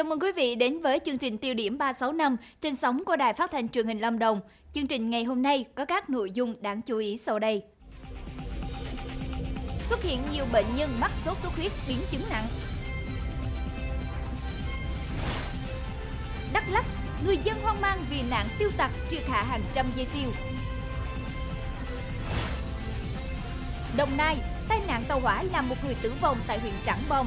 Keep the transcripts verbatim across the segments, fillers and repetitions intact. Chào mừng quý vị đến với chương trình Tiêu điểm ba sáu năm trên sóng của Đài Phát thanh Truyền hình Lâm Đồng. Chương trình ngày hôm nay có các nội dung đáng chú ý sau đây. Xuất hiện nhiều bệnh nhân mắc sốt xuất huyết biến chứng nặng. Đắk Lắk, người dân hoang mang vì nạn tiêu tặc triệt hạ hàng trăm dây tiêu. Đồng Nai, tai nạn tàu hỏa làm một người tử vong tại huyện Trảng Bom.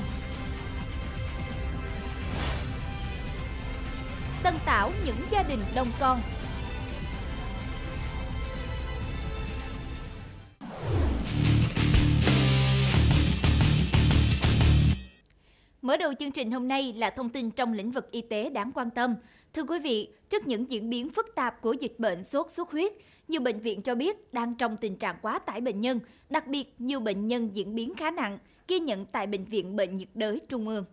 Tân Tảo, những gia đình đông con. Mở đầu chương trình hôm nay là thông tin trong lĩnh vực y tế đáng quan tâm. Thưa quý vị, trước những diễn biến phức tạp của dịch bệnh sốt xuất huyết, nhiều bệnh viện cho biết đang trong tình trạng quá tải bệnh nhân, đặc biệt nhiều bệnh nhân diễn biến khá nặng, ghi nhận tại Bệnh viện Bệnh nhiệt đới Trung ương.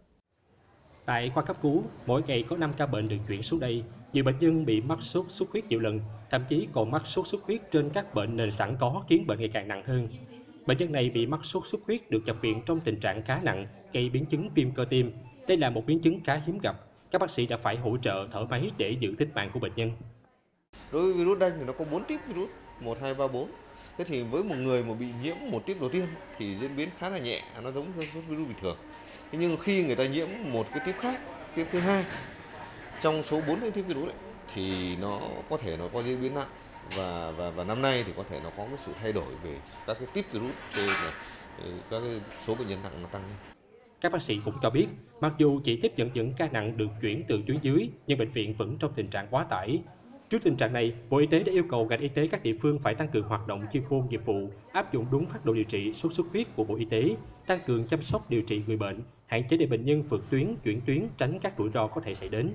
Tại khoa cấp cứu, mỗi ngày có năm ca bệnh được chuyển xuống đây. Nhiều bệnh nhân bị mắc sốt xuất huyết nhiều lần, thậm chí còn mắc sốt xuất huyết trên các bệnh nền sẵn có khiến bệnh ngày càng nặng hơn. Bệnh nhân này bị mắc sốt xuất huyết được nhập viện trong tình trạng khá nặng, gây biến chứng viêm cơ tim. Đây là một biến chứng khá hiếm gặp. Các bác sĩ đã phải hỗ trợ thở máy để giữ tính mạng của bệnh nhân. Đối với virus Đanh thì nó có bốn tiếp virus, một, hai, ba, bốn. Thế thì với một người mà bị nhiễm một tiếp đầu tiên thì diễn biến khá là nhẹ, nó giống như virus bình thường. Thế nhưng khi người ta nhiễm một cái tiếp khác, tiếp thứ hai trong số bốn cái tiếp virus đấy, thì nó có thể nó có diễn biến nặng. Và, và và năm nay thì có thể nó có cái sự thay đổi về các cái tiếp virus cho nên là các cái số bệnh nhân nặng nó tăng lên. Các bác sĩ cũng cho biết, mặc dù chỉ tiếp nhận những ca nặng được chuyển từ tuyến dưới, nhưng bệnh viện vẫn trong tình trạng quá tải. Trước tình trạng này, Bộ Y tế đã yêu cầu ngành y tế các địa phương phải tăng cường hoạt động chuyên môn nghiệp vụ, áp dụng đúng phác đồ điều trị sốt xuất huyết của Bộ Y tế, tăng cường chăm sóc điều trị người bệnh, hạn chế để bệnh nhân vượt tuyến, chuyển tuyến, tránh các rủi ro có thể xảy đến.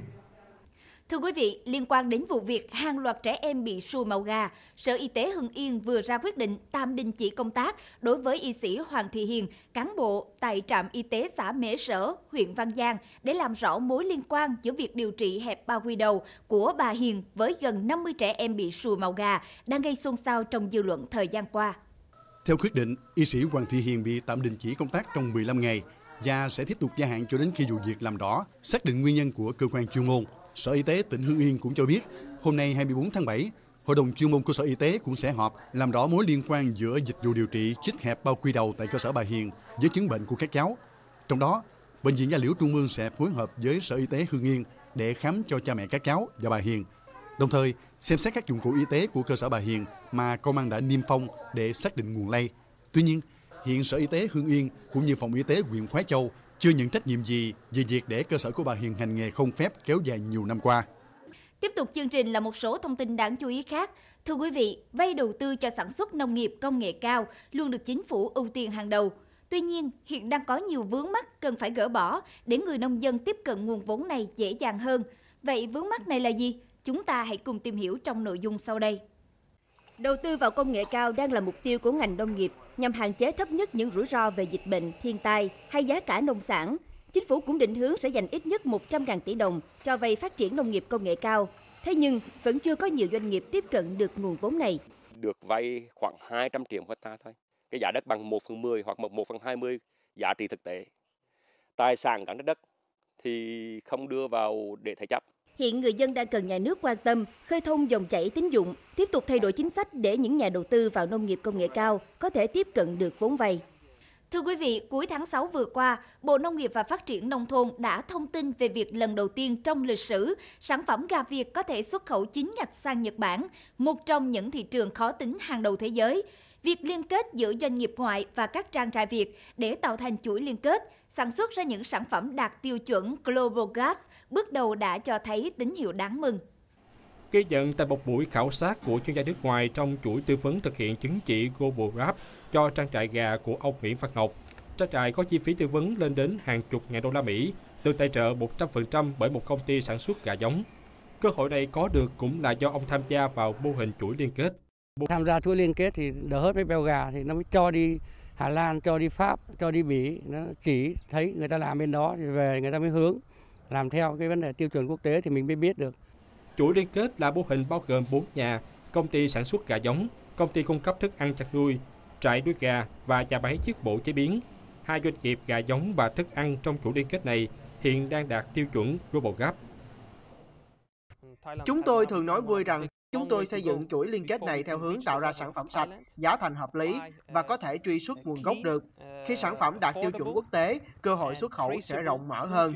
Thưa quý vị, liên quan đến vụ việc hàng loạt trẻ em bị sùi màu gà, Sở Y tế Hưng Yên vừa ra quyết định tạm đình chỉ công tác đối với y sĩ Hoàng Thị Hiền, cán bộ tại trạm y tế xã Mễ Sở, huyện Văn Giang để làm rõ mối liên quan giữa việc điều trị hẹp bao quy đầu của bà Hiền với gần năm mươi trẻ em bị sùi màu gà đang gây xôn xao trong dư luận thời gian qua. Theo quyết định, y sĩ Hoàng Thị Hiền bị tạm đình chỉ công tác trong mười lăm ngày và sẽ tiếp tục gia hạn cho đến khi vụ việc làm rõ, xác định nguyên nhân của cơ quan chuyên môn. Sở Y tế tỉnh Hưng Yên cũng cho biết, hôm nay hai mươi tư tháng bảy, Hội đồng chuyên môn của Sở Y tế cũng sẽ họp làm rõ mối liên quan giữa dịch vụ điều trị chích hẹp bao quy đầu tại cơ sở bà Hiền với chứng bệnh của các cháu. Trong đó, Bệnh viện Da Liễu Trung ương sẽ phối hợp với Sở Y tế Hưng Yên để khám cho cha mẹ các cháu và bà Hiền. Đồng thời, xem xét các dụng cụ y tế của cơ sở bà Hiền mà công an đã niêm phong để xác định nguồn lây. Tuy nhiên, hiện Sở Y tế Hưng Yên cũng như Phòng Y tế huyện Khoái Châu chưa nhận trách nhiệm gì về việc để cơ sở của bà Hiền hành nghề không phép kéo dài nhiều năm qua. Tiếp tục chương trình là một số thông tin đáng chú ý khác. Thưa quý vị, vay đầu tư cho sản xuất nông nghiệp công nghệ cao luôn được chính phủ ưu tiên hàng đầu. Tuy nhiên, hiện đang có nhiều vướng mắc cần phải gỡ bỏ để người nông dân tiếp cận nguồn vốn này dễ dàng hơn. Vậy vướng mắc này là gì? Chúng ta hãy cùng tìm hiểu trong nội dung sau đây. Đầu tư vào công nghệ cao đang là mục tiêu của ngành nông nghiệp nhằm hạn chế thấp nhất những rủi ro về dịch bệnh, thiên tai hay giá cả nông sản. Chính phủ cũng định hướng sẽ dành ít nhất một trăm nghìn tỷ đồng cho vay phát triển nông nghiệp công nghệ cao. Thế nhưng, vẫn chưa có nhiều doanh nghiệp tiếp cận được nguồn vốn này. Được vay khoảng hai trăm triệu hectare thôi. Cái giá đất bằng một phần mười hoặc một phần hai mươi giá trị thực tế. Tài sản gắn đất thì không đưa vào để thế chấp. Hiện người dân đang cần nhà nước quan tâm, khơi thông dòng chảy tín dụng, tiếp tục thay đổi chính sách để những nhà đầu tư vào nông nghiệp công nghệ cao có thể tiếp cận được vốn vay. Thưa quý vị, cuối tháng sáu vừa qua, Bộ Nông nghiệp và Phát triển Nông thôn đã thông tin về việc lần đầu tiên trong lịch sử, sản phẩm gà Việt có thể xuất khẩu chính ngạch sang Nhật Bản, một trong những thị trường khó tính hàng đầu thế giới. Việc liên kết giữa doanh nghiệp ngoại và các trang trại Việt để tạo thành chuỗi liên kết, sản xuất ra những sản phẩm đạt tiêu chuẩn GlobalGAP bước đầu đã cho thấy tín hiệu đáng mừng. Ghi nhận tại một buổi khảo sát của chuyên gia nước ngoài trong chuỗi tư vấn thực hiện chứng chỉ GlobalGAP cho trang trại gà của ông Nguyễn Văn Ngọc, trang trại có chi phí tư vấn lên đến hàng chục ngàn đô la Mỹ, được tài trợ một trăm phần trăm bởi một công ty sản xuất gà giống. Cơ hội này có được cũng là do ông tham gia vào mô hình chuỗi liên kết. Tham gia chuỗi liên kết thì đỡ hết mấy beo gà thì nó mới cho đi Hà Lan, cho đi Pháp, cho đi Bỉ, nó chỉ thấy người ta làm bên đó thì về người ta mới hướng làm theo cái vấn đề tiêu chuẩn quốc tế thì mình mới biết được. Chuỗi liên kết là mô hình bao gồm bốn nhà: công ty sản xuất gà giống, công ty cung cấp thức ăn chăn nuôi, trại nuôi gà và nhà máy giết mổ chế biến. Hai doanh nghiệp gà giống và thức ăn trong chuỗi liên kết này hiện đang đạt tiêu chuẩn GlobalGAP. Chúng tôi thường nói vui rằng chúng tôi xây dựng chuỗi liên kết này theo hướng tạo ra sản phẩm sạch, giá thành hợp lý và có thể truy xuất nguồn gốc được. Khi sản phẩm đạt tiêu chuẩn quốc tế, cơ hội xuất khẩu sẽ rộng mở hơn.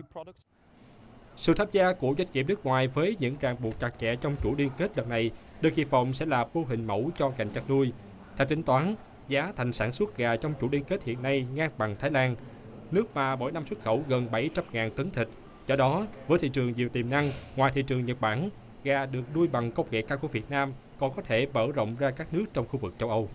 Sự tham gia của doanh nghiệp nước ngoài với những ràng buộc chặt chẽ trong chuỗi liên kết lần này được kỳ vọng sẽ là mô hình mẫu cho ngành chăn nuôi. Theo tính toán, giá thành sản xuất gà trong chuỗi liên kết hiện nay ngang bằng Thái Lan, nước mà mỗi năm xuất khẩu gần bảy trăm nghìn tấn thịt. Do đó, với thị trường nhiều tiềm năng ngoài thị trường Nhật Bản, gà được nuôi bằng công nghệ cao của Việt Nam còn có thể mở rộng ra các nước trong khu vực châu Âu.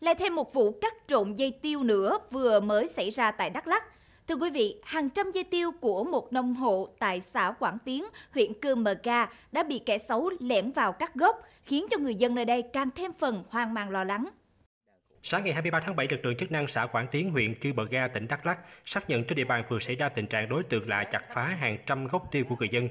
Lại thêm một vụ cắt trộn dây tiêu nữa vừa mới xảy ra tại Đắk Lắk. Thưa quý vị, hàng trăm dây tiêu của một nông hộ tại xã Quảng Tiến, huyện Cư Mờ Ga đã bị kẻ xấu lẻn vào cắt gốc, khiến cho người dân nơi đây càng thêm phần hoang mang lo lắng. Sáng ngày hai mươi ba tháng bảy, lực lượng chức năng xã Quảng Tiến, huyện Cư Mờ Ga, tỉnh Đắk Lắk xác nhận trên địa bàn vừa xảy ra tình trạng đối tượng lạ chặt phá hàng trăm gốc tiêu của người dân.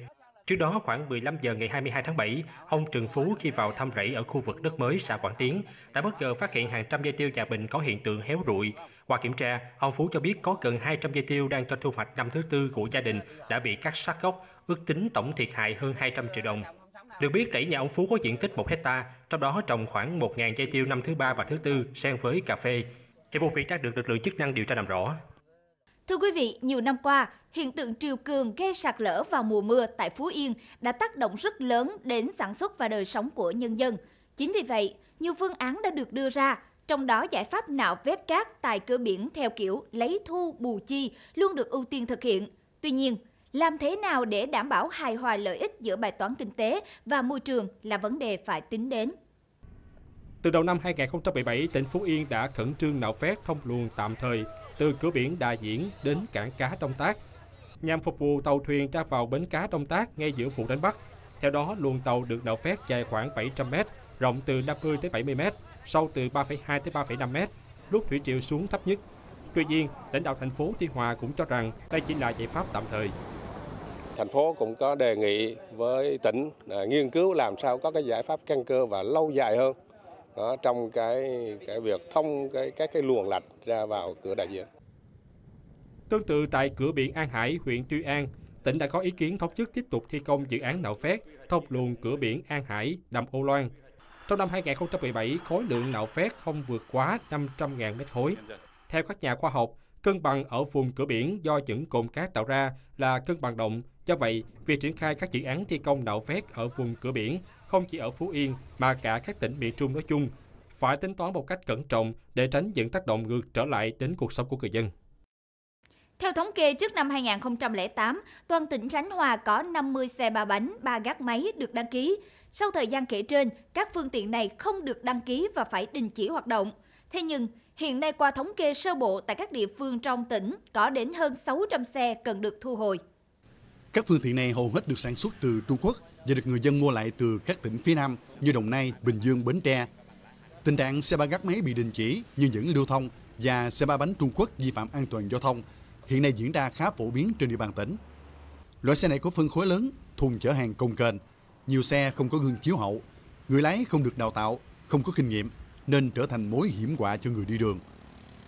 Trước đó, khoảng mười lăm giờ ngày hai mươi hai tháng bảy, ông Trần Phú khi vào thăm rẫy ở khu vực đất mới xã Quảng Tiến đã bất ngờ phát hiện hàng trăm dây tiêu nhà mình có hiện tượng héo rụi. Qua kiểm tra, ông Phú cho biết có gần hai trăm dây tiêu đang cho thu hoạch năm thứ tư của gia đình đã bị cắt sát gốc, ước tính tổng thiệt hại hơn hai trăm triệu đồng. Được biết, rẫy nhà ông Phú có diện tích một hecta, trong đó trồng khoảng một nghìn dây tiêu năm thứ ba và thứ tư xen với cà phê. Hiện vụ việc đã được lực lượng chức năng điều tra làm rõ. Thưa quý vị, nhiều năm qua, hiện tượng triều cường gây sạt lở vào mùa mưa tại Phú Yên đã tác động rất lớn đến sản xuất và đời sống của nhân dân. Chính vì vậy, nhiều phương án đã được đưa ra, trong đó giải pháp nạo vét cát tại cửa biển theo kiểu lấy thu bù chi luôn được ưu tiên thực hiện. Tuy nhiên, làm thế nào để đảm bảo hài hòa lợi ích giữa bài toán kinh tế và môi trường là vấn đề phải tính đến. Từ đầu năm hai nghìn không trăm mười bảy, tỉnh Phú Yên đã khẩn trương nạo vét thông luồng tạm thời từ cửa biển Đà Diễn đến cảng cá Đông Tác, nhằm phục vụ tàu thuyền ra vào bến cá Đông Tác ngay giữa vụ đánh bắt. Theo đó, luồng tàu được nạo vét dài khoảng bảy trăm mét, rộng từ năm mươi đến bảy mươi mét, sâu từ ba phẩy hai đến ba phẩy năm mét, lúc thủy triều xuống thấp nhất. Tuy nhiên, lãnh đạo thành phố Tuy Hòa cũng cho rằng đây chỉ là giải pháp tạm thời. Thành phố cũng có đề nghị với tỉnh nghiên cứu làm sao có cái giải pháp căn cơ và lâu dài hơn đó, trong cái cái việc thông cái các cái luồng lạch ra vào cửa Đại Diện. Tương tự tại cửa biển An Hải, huyện Tuy An, tỉnh đã có ý kiến thống nhất tiếp tục thi công dự án nạo vét thông luồng cửa biển An Hải đầm Âu Loan. Trong năm hai nghìn không trăm mười bảy, khối lượng nạo vét không vượt quá năm trăm nghìn mét khối. Theo các nhà khoa học, cân bằng ở vùng cửa biển do những cồn cát tạo ra là cân bằng động. Do vậy, việc triển khai các dự án thi công nạo vét ở vùng cửa biển không chỉ ở Phú Yên mà cả các tỉnh miền Trung nói chung phải tính toán một cách cẩn trọng để tránh những tác động ngược trở lại đến cuộc sống của người dân. Theo thống kê, trước năm hai nghìn không trăm lẻ tám, toàn tỉnh Khánh Hòa có năm mươi xe ba bánh, ba gác máy được đăng ký. Sau thời gian kể trên, các phương tiện này không được đăng ký và phải đình chỉ hoạt động. Thế nhưng, hiện nay qua thống kê sơ bộ tại các địa phương trong tỉnh, có đến hơn sáu trăm xe cần được thu hồi. Các phương tiện này hầu hết được sản xuất từ Trung Quốc và được người dân mua lại từ các tỉnh phía Nam như Đồng Nai, Bình Dương, Bến Tre. Tình trạng xe ba gác máy bị đình chỉ nhưng vẫn lưu thông và xe ba bánh Trung Quốc vi phạm an toàn giao thông hiện nay diễn ra khá phổ biến trên địa bàn tỉnh. Loại xe này có phân khối lớn, thùng chở hàng cồng kềnh, nhiều xe không có gương chiếu hậu, người lái không được đào tạo, không có kinh nghiệm nên trở thành mối hiểm họa cho người đi đường.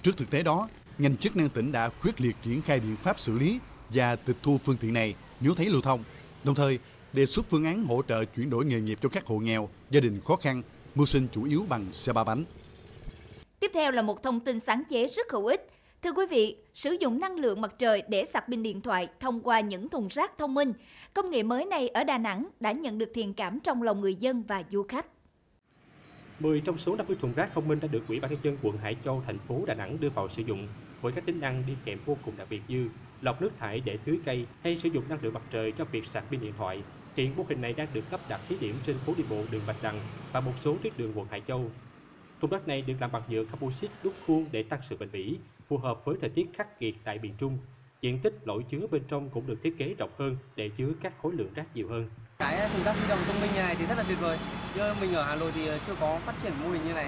Trước thực tế đó, ngành chức năng tỉnh đã quyết liệt triển khai biện pháp xử lý và tịch thu phương tiện này nếu thấy lưu thông, đồng thời đề xuất phương án hỗ trợ chuyển đổi nghề nghiệp cho các hộ nghèo, gia đình khó khăn, mưu sinh chủ yếu bằng xe ba bánh. Tiếp theo là một thông tin sáng chế rất hữu ích. Thưa quý vị, sử dụng năng lượng mặt trời để sạc pin điện thoại thông qua những thùng rác thông minh. Công nghệ mới này ở Đà Nẵng đã nhận được thiện cảm trong lòng người dân và du khách. mười trong số năm mươi thùng rác thông minh đã được Ủy ban nhân dân quận Hải Châu, thành phố Đà Nẵng đưa vào sử dụng với các tính năng đi kèm vô cùng đặc biệt như lọc nước thải để tưới cây hay sử dụng năng lượng mặt trời cho việc sạc pin điện thoại. Hiện mô hình này đang được lắp đặt thí điểm trên phố đi bộ đường Bạch Đằng và một số tuyến đường quận Hải Châu. Thùng rác này được làm bằng nhựa composite đúc khuôn để tăng sự bền bỉ, phù hợp với thời tiết khắc nghiệt tại miền Trung. Diện tích lỗ chứa bên trong cũng được thiết kế rộng hơn để chứa các khối lượng rác nhiều hơn. Cái thùng rác di động thông minh này thì rất là tuyệt vời. Như mình ở Hà Nội thì chưa có phát triển mô hình như này.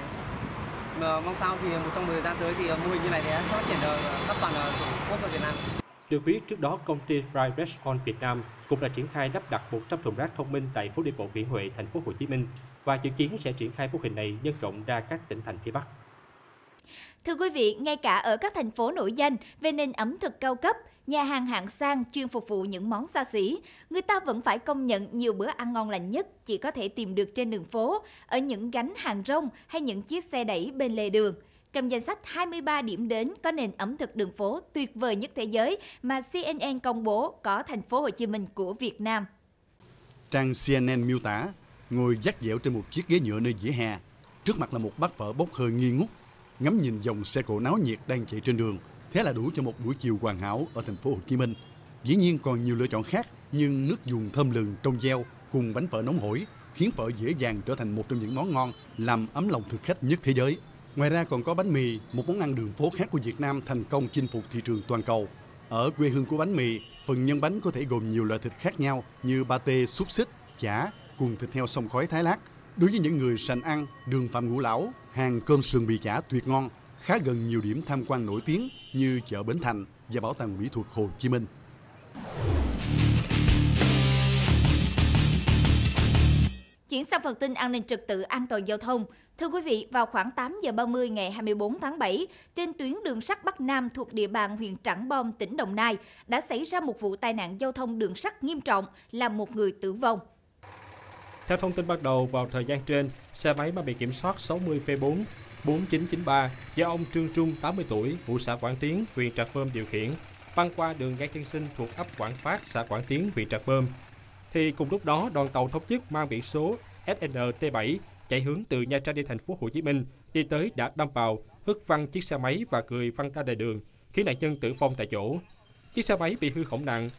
Mà mong sao thì một trong thời gian tới thì mô hình như này sẽ phát triển ở khắp toàn quốc và Việt Nam. Được biết, trước đó công ty Bright Response Việt Nam cũng đã triển khai lắp đặt một trăm thùng rác thông minh tại phố đi bộ Nguyễn Huệ, thành phố Hồ Chí Minh và dự kiến sẽ triển khai mô hình này nhân rộng ra các tỉnh thành phía Bắc. Thưa quý vị, ngay cả ở các thành phố nổi danh về nền ẩm thực cao cấp, nhà hàng hạng sang chuyên phục vụ những món xa xỉ, người ta vẫn phải công nhận nhiều bữa ăn ngon lành nhất chỉ có thể tìm được trên đường phố, ở những gánh hàng rong hay những chiếc xe đẩy bên lề đường. Trong danh sách hai mươi ba điểm đến có nền ẩm thực đường phố tuyệt vời nhất thế giới mà xê en en công bố có thành phố Hồ Chí Minh của Việt Nam. Trang xê en en miêu tả, ngồi dắt dẻo trên một chiếc ghế nhựa nơi vỉa hè, trước mặt là một bát phở bốc hơi nghi ngút, ngắm nhìn dòng xe cộ náo nhiệt đang chạy trên đường, thế là đủ cho một buổi chiều hoàn hảo ở thành phố Hồ Chí Minh. Dĩ nhiên còn nhiều lựa chọn khác, nhưng nước dùng thơm lừng trong gieo cùng bánh phở nóng hổi khiến phở dễ dàng trở thành một trong những món ngon làm ấm lòng thực khách nhất thế giới. Ngoài ra còn có bánh mì, một món ăn đường phố khác của Việt Nam thành công chinh phục thị trường toàn cầu. Ở quê hương của bánh mì, phần nhân bánh có thể gồm nhiều loại thịt khác nhau như pate, xúc xích, chả cùng thịt heo xông khói Thái Lát. Đối với những người sành ăn, đường Phạm Ngũ Lão, hàng cơm sườn bì chả tuyệt ngon, khá gần nhiều điểm tham quan nổi tiếng như chợ Bến Thành và Bảo tàng Mỹ thuật Hồ Chí Minh. Chuyển sang phần tin an ninh trật tự an toàn giao thông. Thưa quý vị, vào khoảng tám giờ ba mươi ngày hai mươi bốn tháng bảy, trên tuyến đường sắt Bắc Nam thuộc địa bàn huyện Trảng Bom, tỉnh Đồng Nai, đã xảy ra một vụ tai nạn giao thông đường sắt nghiêm trọng, làm một người tử vong. Theo thông tin ban đầu, vào thời gian trên, xe máy mà bị kiểm soát sáu mươi P bốn bốn chín chín ba do ông Trương Trung, tám mươi tuổi, ngụ xã Quảng Tiến, huyện Trảng Bom điều khiển, băng qua đường Ngang Chân Sinh thuộc ấp Quảng Phát, xã Quảng Tiến, huyện Trảng Bom. Thì cùng lúc đó, đoàn tàu thống nhất mang biển số S N T bảy chạy hướng từ Nha Trang đi thành phố Hồ Chí Minh đi tới đã đâm vào, hất văng chiếc xe máy và người văng ra lề đường, khiến nạn nhân tử vong tại chỗ. Chiếc xe máy bị hư hỏng nặng.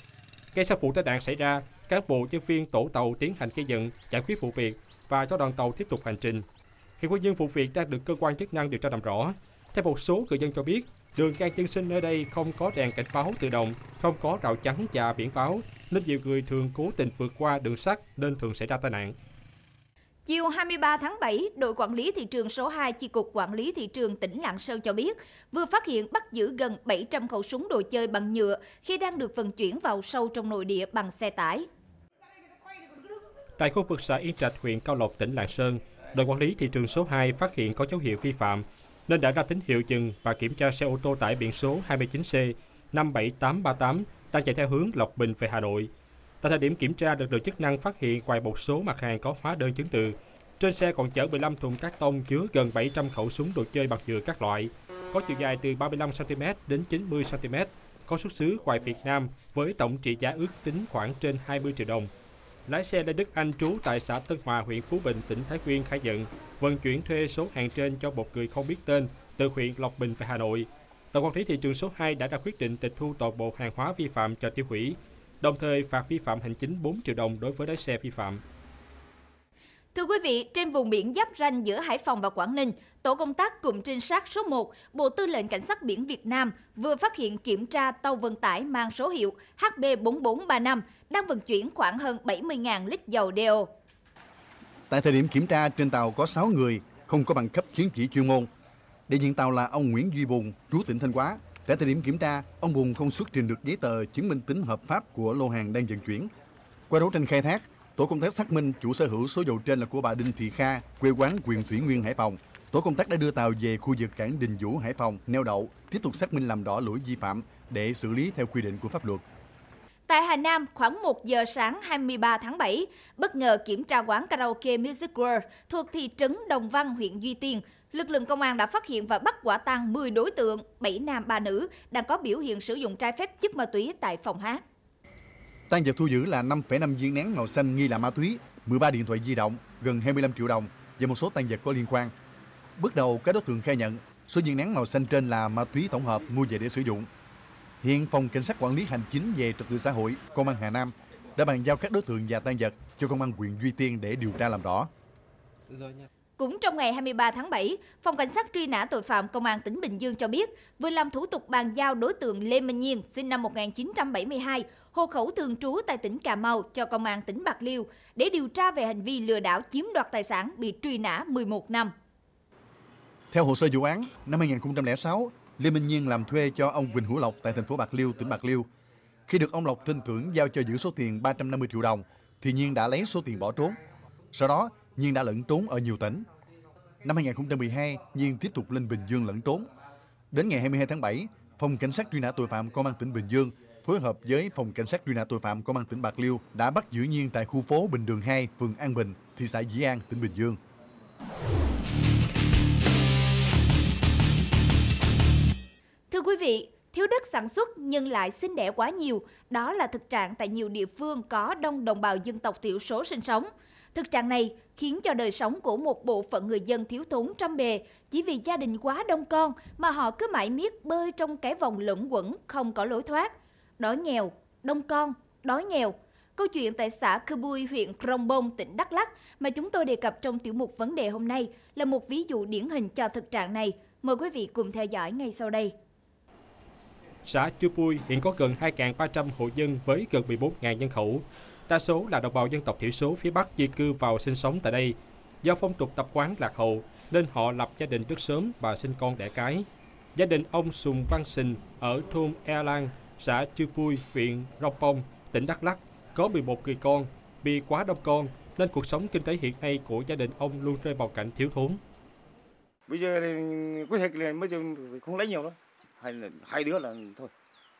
Ngay sau vụ tai nạn xảy ra, cán bộ nhân viên tổ tàu tiến hành ghi nhận, giải quyết vụ việc và cho đoàn tàu tiếp tục hành trình. Hiện nguyên nhân vụ việc đang được cơ quan chức năng điều tra làm rõ. Theo một số người dân cho biết, đường Ngang Chân Sinh nơi đây không có đèn cảnh báo tự động, không có rào chắn và biển báo, nên nhiều người thường cố tình vượt qua đường sắt nên thường xảy ra tai nạn. Chiều hai mươi ba tháng bảy, đội quản lý thị trường số hai chi cục quản lý thị trường tỉnh Lạng Sơn cho biết, vừa phát hiện bắt giữ gần bảy trăm khẩu súng đồ chơi bằng nhựa khi đang được vận chuyển vào sâu trong nội địa bằng xe tải. Tại khu vực xã Yên Trạch, huyện Cao Lộc, tỉnh Lạng Sơn, đội quản lý thị trường số hai phát hiện có dấu hiệu vi phạm nên đã ra tín hiệu dừng và kiểm tra xe ô tô tải biển số hai mươi chín C năm bảy tám ba tám đang chạy theo hướng Lộc Bình về Hà Nội. Tại thời điểm kiểm tra, lực lượng chức năng phát hiện ngoài một số mặt hàng có hóa đơn chứng từ, trên xe còn chở mười lăm thùng cát tông chứa gần bảy trăm khẩu súng đồ chơi bằng nhựa các loại, có chiều dài từ ba mươi lăm xăng-ti-mét đến chín mươi xăng-ti-mét, có xuất xứ ngoài Việt Nam với tổng trị giá ước tính khoảng trên hai mươi triệu đồng. Lái xe Lê Đức Anh trú tại xã Tân Hòa, huyện Phú Bình, tỉnh Thái Nguyên khai nhận vận chuyển thuê số hàng trên cho một người không biết tên từ huyện Lộc Bình về Hà Nội. Đội quản lý thị trường số hai đã ra quyết định tịch thu toàn bộ hàng hóa vi phạm cho tiêu hủy, đồng thời phạt vi phạm hành chính bốn triệu đồng đối với lái xe vi phạm. Thưa quý vị, trên vùng biển giáp ranh giữa Hải Phòng và Quảng Ninh, tổ công tác cụm trinh sát số một, Bộ Tư lệnh Cảnh sát biển Việt Nam vừa phát hiện kiểm tra tàu vận tải mang số hiệu H B bốn bốn ba năm đang vận chuyển khoảng hơn bảy mươi nghìn lít dầu đeo. Tại thời điểm kiểm tra, trên tàu có sáu người, không có bằng cấp chứng chỉ chuyên môn. Đại diện tàu là ông Nguyễn Duy Bùng, trú tỉnh Thanh Hóa. Tại thời điểm kiểm tra, ông Bùng không xuất trình được giấy tờ chứng minh tính hợp pháp của lô hàng đang vận chuyển. Qua đấu tranh khai thác, tổ công tác xác minh chủ sở hữu số dầu trên là của bà Đinh Thị Kha, quê quán huyện Thủy Nguyên, Hải Phòng. Tổ công tác đã đưa tàu về khu vực cảng Đình Vũ, Hải Phòng, neo đậu, tiếp tục xác minh làm rõ lỗi vi phạm để xử lý theo quy định của pháp luật. Tại Hà Nam, khoảng một giờ sáng hai mươi ba tháng bảy, bất ngờ kiểm tra quán karaoke Music World thuộc thị trấn Đồng Văn, huyện Duy Tiên. Lực lượng công an đã phát hiện và bắt quả tang mười đối tượng, bảy nam ba nữ, đang có biểu hiện sử dụng trái phép chất ma túy tại phòng hát. Tang vật thu giữ là năm phẩy năm viên nén màu xanh nghi là ma túy, mười ba điện thoại di động, gần hai mươi lăm triệu đồng và một số tang vật có liên quan. Bước đầu, các đối tượng khai nhận số viên nén màu xanh trên là ma túy tổng hợp mua về để sử dụng. Hiện Phòng Cảnh sát Quản lý Hành chính về Trật tự xã hội, Công an Hà Nam đã bàn giao các đối tượng và tang vật cho Công an huyện Duy Tiên để điều tra làm rõ. Cũng trong ngày hai mươi ba tháng bảy, Phòng Cảnh sát truy nã tội phạm Công an tỉnh Bình Dương cho biết vừa làm thủ tục bàn giao đối tượng Lê Minh Nhiên, sinh năm một nghìn chín trăm bảy mươi hai, hộ khẩu thường trú tại tỉnh Cà Mau cho Công an tỉnh Bạc Liêu để điều tra về hành vi lừa đảo chiếm đoạt tài sản bị truy nã mười một năm. Theo hồ sơ vụ án, năm hai nghìn không trăm lẻ sáu, Lê Minh Nhiên làm thuê cho ông Quỳnh Hữu Lộc tại thành phố Bạc Liêu, tỉnh Bạc Liêu. Khi được ông Lộc tin tưởng giao cho giữ số tiền ba trăm năm mươi triệu đồng, thì Nhiên đã lấy số tiền bỏ trốn. Sau đó, Nhiên đã lẫn trốn ở nhiều tỉnh. Năm hai nghìn không trăm mười hai, Nhiên tiếp tục lên Bình Dương lẫn trốn. Đến ngày hai mươi hai tháng bảy, Phòng Cảnh sát truy nã tội phạm Công an tỉnh Bình Dương phối hợp với Phòng Cảnh sát truy nã tội phạm Công an tỉnh Bạc Liêu đã bắt giữ Nhiên tại khu phố Bình Đường hai, phường An Bình, thị xã Dĩ An, tỉnh Bình Dương. Thưa quý vị, thiếu đất sản xuất nhưng lại sinh đẻ quá nhiều, đó là thực trạng tại nhiều địa phương có đông đồng bào dân tộc thiểu số sinh sống. Thực trạng này khiến cho đời sống của một bộ phận người dân thiếu thốn trăm bề, chỉ vì gia đình quá đông con mà họ cứ mãi miết bơi trong cái vòng luẩn quẩn không có lối thoát. Đói nghèo, đông con, đói nghèo. Câu chuyện tại xã Cư Bui, huyện Krông Bông, tỉnh Đắk Lắk mà chúng tôi đề cập trong tiểu mục vấn đề hôm nay là một ví dụ điển hình cho thực trạng này. Mời quý vị cùng theo dõi ngay sau đây. Xã Cư Bui hiện có gần hai nghìn ba trăm hộ dân với gần mười bốn nghìn nhân khẩu. Đa số là đồng bào dân tộc thiểu số phía Bắc di cư vào sinh sống tại đây. Do phong tục tập quán lạc hậu nên họ lập gia đình rất sớm và sinh con đẻ cái. Gia đình ông Sùng Văn Sinh ở thôn E Lan, xã Chư Pui, huyện Krông Bông, tỉnh Đắk Lắk có mười một người con. Vì quá đông con nên cuộc sống kinh tế hiện nay của gia đình ông luôn rơi vào cảnh thiếu thốn. Bây giờ thì có thể là bây giờ không lấy nhiều đâu, hay là hai đứa là thôi.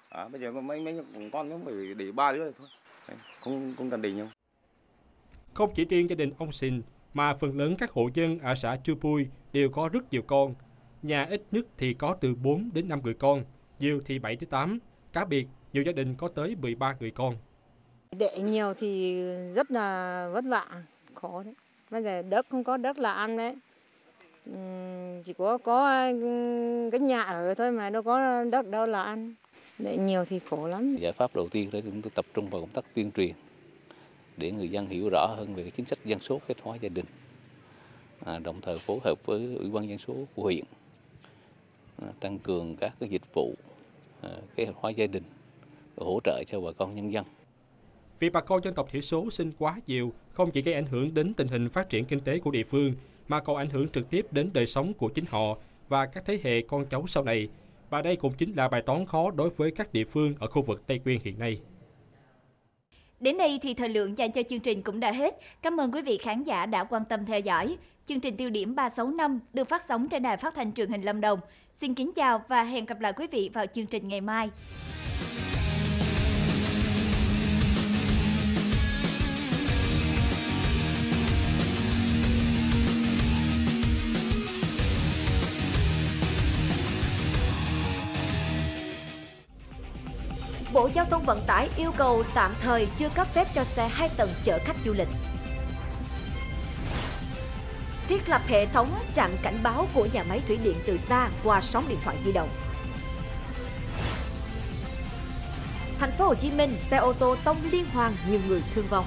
À, bây giờ mấy mấy con nó phải để ba đứa là thôi. Không, không, cần nhau. Không chỉ riêng gia đình ông Sinh mà phần lớn các hộ dân ở xã Chư Pui đều có rất nhiều con. Nhà ít nhất thì có từ bốn đến năm người con, nhiều thì bảy tới tám. Cá biệt, nhiều gia đình có tới mười ba người con. Đẻ nhiều thì rất là vất vả, khó đấy. Bây giờ đất không có đất là ăn đấy. Chỉ có có cái nhà ở thôi mà đâu có đất đâu là ăn. Để nhiều thì khổ lắm. Giải pháp đầu tiên là chúng tôi tập trung vào công tác tuyên truyền để người dân hiểu rõ hơn về cái chính sách dân số kết hóa gia đình, à, đồng thời phối hợp với Ủy ban dân số của huyện, à, tăng cường các cái dịch vụ à, kế hoạch hóa gia đình hỗ trợ cho bà con nhân dân. Vì bà con dân tộc thiểu số sinh quá nhiều không chỉ gây ảnh hưởng đến tình hình phát triển kinh tế của địa phương mà còn ảnh hưởng trực tiếp đến đời sống của chính họ và các thế hệ con cháu sau này. Và đây cũng chính là bài toán khó đối với các địa phương ở khu vực Tây Nguyên hiện nay. Đến đây thì thời lượng dành cho chương trình cũng đã hết. Cảm ơn quý vị khán giả đã quan tâm theo dõi. Chương trình Tiêu điểm ba sáu năm được phát sóng trên Đài Phát thanh Truyền hình Lâm Đồng. Xin kính chào và hẹn gặp lại quý vị vào chương trình ngày mai. Bộ Giao thông Vận tải yêu cầu tạm thời chưa cấp phép cho xe hai tầng chở khách du lịch. Thiết lập hệ thống trạm cảnh báo của nhà máy thủy điện từ xa qua sóng điện thoại di động. Thành phố Hồ Chí Minh, xe ô tô tông liên hoàn, nhiều người thương vong.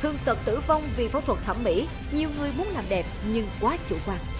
Thương tật tử vong vì phẫu thuật thẩm mỹ, nhiều người muốn làm đẹp nhưng quá chủ quan.